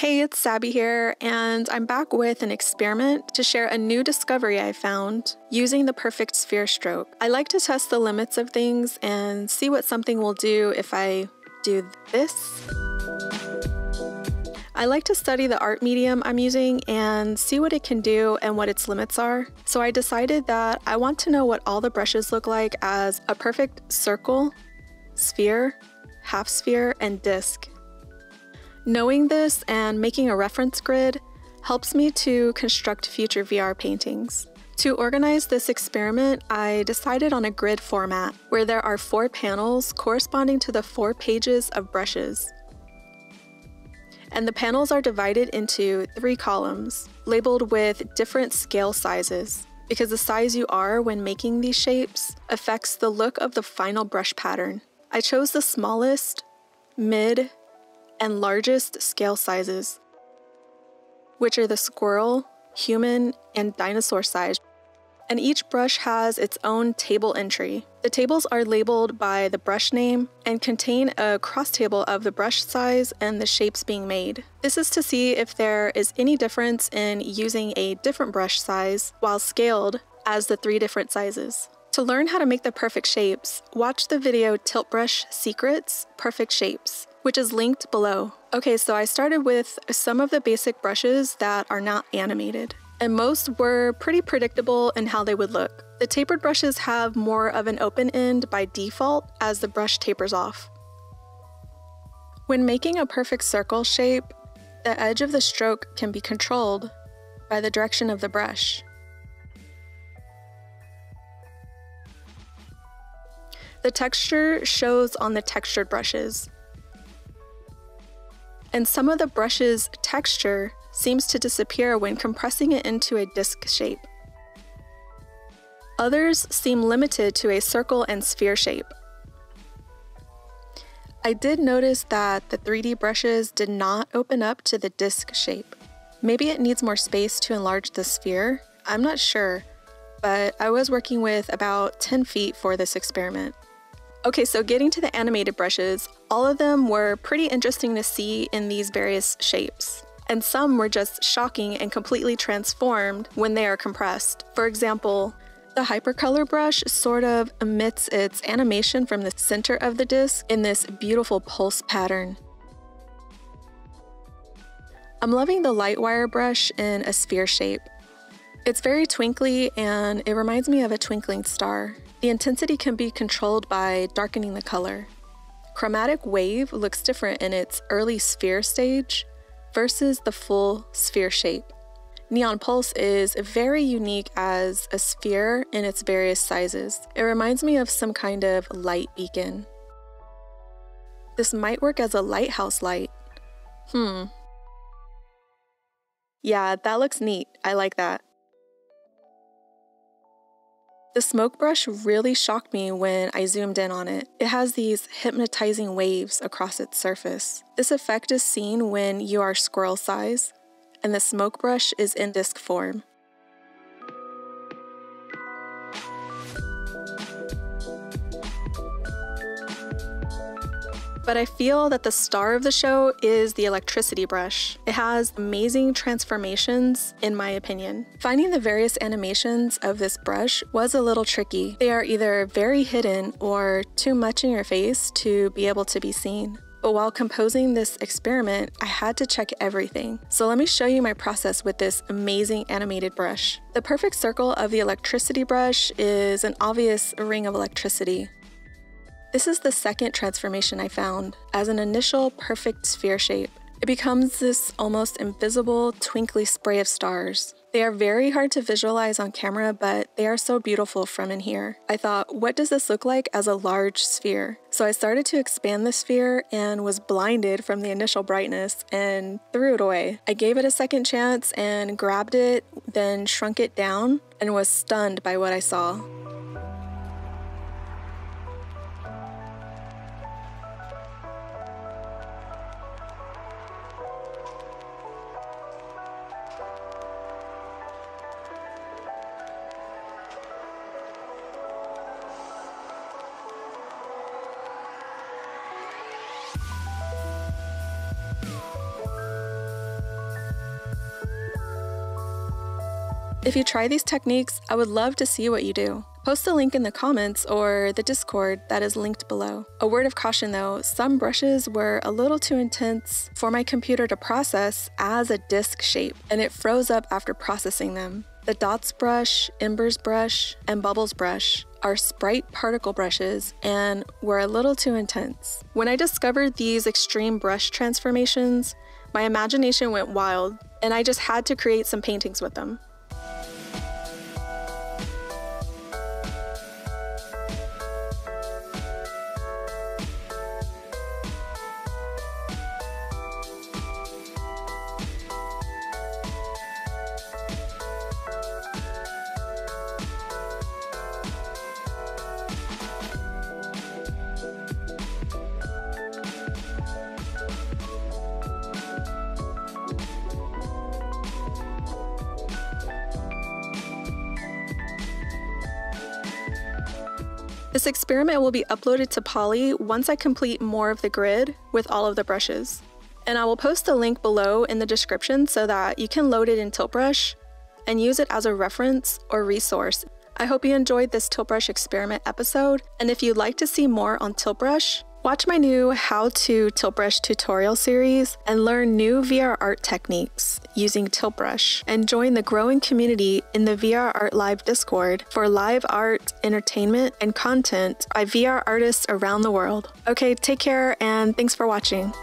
Hey, it's Sabby here, and I'm back with an experiment to share a new discovery I found using the perfect sphere stroke. I like to test the limits of things and see what something will do if I do this. I like to study the art medium I'm using and see what it can do and what its limits are. So I decided that I want to know what all the brushes look like as a perfect circle, sphere, half sphere, and disc. Knowing this and making a reference grid helps me to construct future VR paintings. To organize this experiment, I decided on a grid format where there are 4 panels corresponding to the 4 pages of brushes. And the panels are divided into 3 columns, labeled with different scale sizes, because the size you are when making these shapes affects the look of the final brush pattern. I chose the smallest, mid, and largest scale sizes, which are the squirrel, human, and dinosaur size. And each brush has its own table entry. The tables are labeled by the brush name and contain a cross table of the brush size and the shapes being made. This is to see if there is any difference in using a different brush size while scaled as the 3 different sizes. To learn how to make the perfect shapes, watch the video Tilt Brush Secrets Perfect Shapes, which is linked below. Okay, so I started with some of the basic brushes that are not animated, and most were pretty predictable in how they would look. The tapered brushes have more of an open end by default as the brush tapers off. When making a perfect circle shape, the edge of the stroke can be controlled by the direction of the brush. The texture shows on the textured brushes, and some of the brush's texture seems to disappear when compressing it into a disc shape. Others seem limited to a circle and sphere shape. I did notice that the 3D brushes did not open up to the disc shape. Maybe it needs more space to enlarge the sphere, I'm not sure, but I was working with about 10 feet for this experiment. Okay, so getting to the animated brushes, all of them were pretty interesting to see in these various shapes, and some were just shocking and completely transformed when they are compressed. For example, the hypercolor brush sort of emits its animation from the center of the disc in this beautiful pulse pattern. I'm loving the light wire brush in a sphere shape. It's very twinkly and it reminds me of a twinkling star. The intensity can be controlled by darkening the color. Chromatic wave looks different in its early sphere stage versus the full sphere shape. Neon pulse is very unique as a sphere in its various sizes. It reminds me of some kind of light beacon. This might work as a lighthouse light. Yeah, that looks neat. I like that. The smoke brush really shocked me when I zoomed in on it. It has these hypnotizing waves across its surface. This effect is seen when you are squirrel size, and the smoke brush is in disc form. But I feel that the star of the show is the electricity brush. It has amazing transformations, in my opinion. Finding the various animations of this brush was a little tricky. They are either very hidden or too much in your face to be able to be seen. But while composing this experiment, I had to check everything. So let me show you my process with this amazing animated brush. The perfect circle of the electricity brush is an obvious ring of electricity. This is the second transformation I found. As an initial perfect sphere shape, it becomes this almost invisible, twinkly spray of stars. They are very hard to visualize on camera, but they are so beautiful from in here. I thought, what does this look like as a large sphere? So I started to expand the sphere and was blinded from the initial brightness and threw it away. I gave it a second chance and grabbed it, then shrunk it down, and was stunned by what I saw. If you try these techniques, I would love to see what you do. Post a link in the comments or the Discord that is linked below. A word of caution though, some brushes were a little too intense for my computer to process as a disc shape, and it froze up after processing them. The Dots brush, Embers brush, and Bubbles brush are sprite particle brushes and were a little too intense. When I discovered these extreme brush transformations, my imagination went wild, and I just had to create some paintings with them. This experiment will be uploaded to Poly once I complete more of the grid with all of the brushes. And I will post a link below in the description so that you can load it in Tilt Brush and use it as a reference or resource. I hope you enjoyed this Tilt Brush experiment episode, and if you'd like to see more on Tilt Brush, watch my new How to Tilt Brush tutorial series and learn new VR art techniques using Tilt Brush, and join the growing community in the VR Art Live Discord for live art, entertainment, and content by VR artists around the world. Okay, take care and thanks for watching.